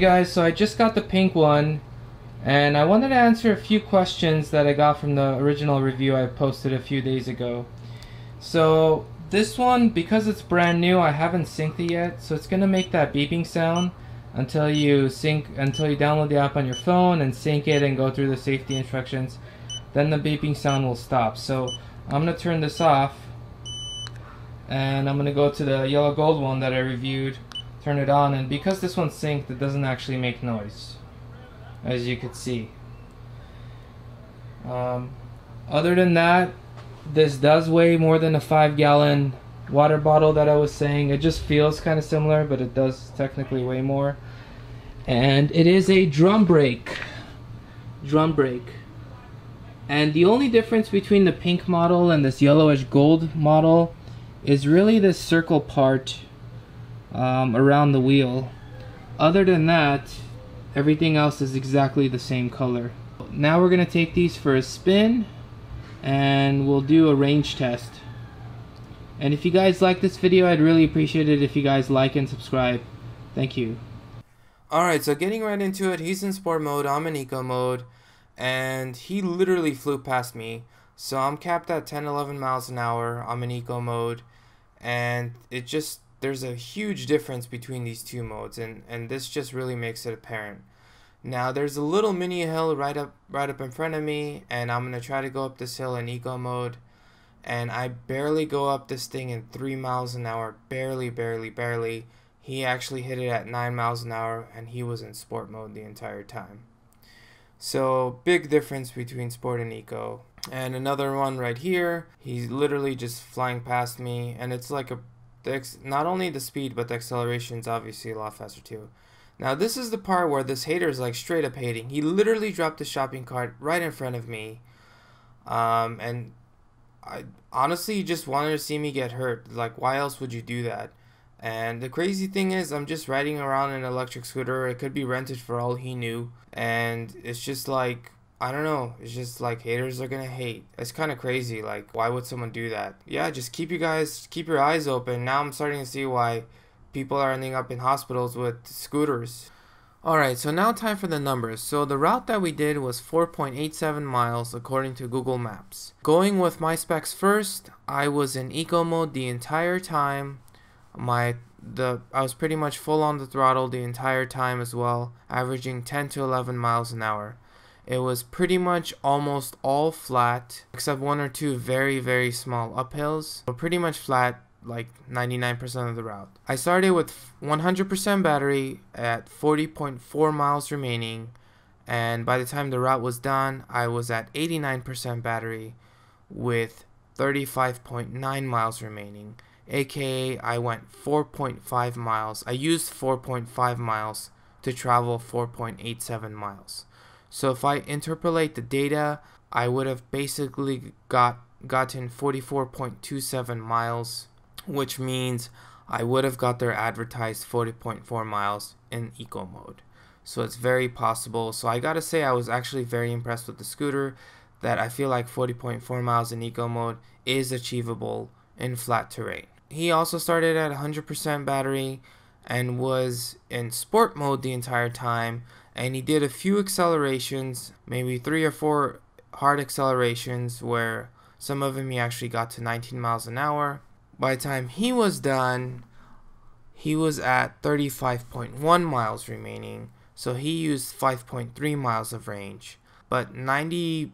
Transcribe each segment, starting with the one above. Hey guys, so I just got the pink one, and I wanted to answer a few questions that I got from the original review I posted a few days ago. So this one, because it's brand new, I haven't synced it yet, so it's gonna make that beeping sound until you download the app on your phone and sync it and go through the safety instructions. Then the beeping sound will stop. So I'm gonna turn this off, and I'm gonna go to the yellow gold one that I reviewed, turn it on, and because this one's synced, it doesn't actually make noise, as you could see. Other than that, this does weigh more than a 5-gallon water bottle that I was saying. It just feels kind of similar, but it does technically weigh more. And it is a drum brake. And the only difference between the pink model and this yellowish gold model is really this circle part around the wheel. Other than that, everything else is exactly the same color. Now we're gonna take these for a spin, and we'll do a range test. And if you guys like this video, I'd really appreciate it if you guys like and subscribe. Thank you. Alright, so getting right into it, he's in sport mode, I'm in eco mode, and he literally flew past me. So I'm capped at 10-11 miles an hour, I'm in eco mode, and it just, there's a huge difference between these two modes, and this just really makes it apparent. Now there's a little mini hill right up in front of me, and I'm gonna try to go up this hill in eco mode, and I barely go up this thing in 3 miles an hour, barely. He actually hit it at 9 miles an hour, and he was in sport mode the entire time. So big difference between sport and eco. And another one right here, he's literally just flying past me, and it's like not only the speed, but the acceleration is obviously a lot faster too. Now this is the part where this hater is like straight up hating. He literally dropped the shopping cart right in front of me. And I honestly just wanted to see me get hurt. Like, why else would you do that? And the crazy thing is, I'm just riding around an electric scooter. It could be rented for all he knew. And it's just like, I don't know. It's just like, haters are gonna hate. It's kind of crazy. Like, why would someone do that? Yeah, just keep your eyes open. Now I'm starting to see why people are ending up in hospitals with scooters. Alright, so now time for the numbers. So the route that we did was 4.87 miles according to Google Maps. Going with my specs first, I was in eco mode the entire time. I was pretty much full on the throttle the entire time as well, averaging 10 to 11 miles an hour. It was pretty much almost all flat, except one or two very, very small uphills, but pretty much flat like 99% of the route. I started with 100% battery at 40.4 miles remaining, and by the time the route was done, I was at 89% battery with 35.9 miles remaining, aka I went 4.5 miles. I used 4.5 miles to travel 4.87 miles. So if I interpolate the data, I would have basically gotten 44.27 miles, which means I would have got their advertised 40.4 miles in eco mode. So it's very possible. So I gotta say, I was actually very impressed with the scooter, that I feel like 40.4 miles in eco mode is achievable in flat terrain. He also started at 100% battery and was in sport mode the entire time, and he did a few accelerations, maybe 3 or 4 hard accelerations, where some of them he actually got to 19 miles an hour. By the time he was done, he was at 35.1 miles remaining, so he used 5.3 miles of range. But 95%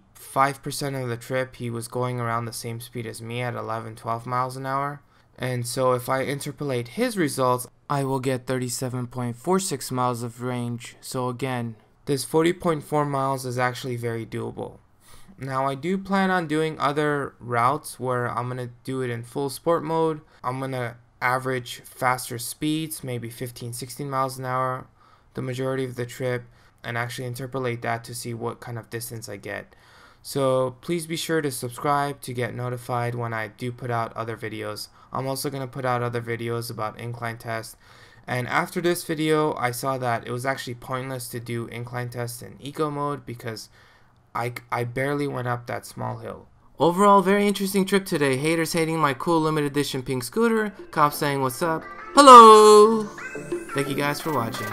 of the trip, he was going around the same speed as me at 11-12 miles an hour. And so if I interpolate his results, I will get 37.46 miles of range. So again, this 40.4 miles is actually very doable. Now I do plan on doing other routes where I'm going to do it in full sport mode. I'm going to average faster speeds, maybe 15-16 miles an hour the majority of the trip, and actually interpolate that to see what kind of distance I get. So please be sure to subscribe to get notified when I do put out other videos. I'm also going to put out other videos about incline tests. And after this video, I saw that it was actually pointless to do incline tests in eco mode because I barely went up that small hill. Overall, very interesting trip today. Haters hating my cool limited edition pink scooter, cops saying what's up, hello! Thank you guys for watching.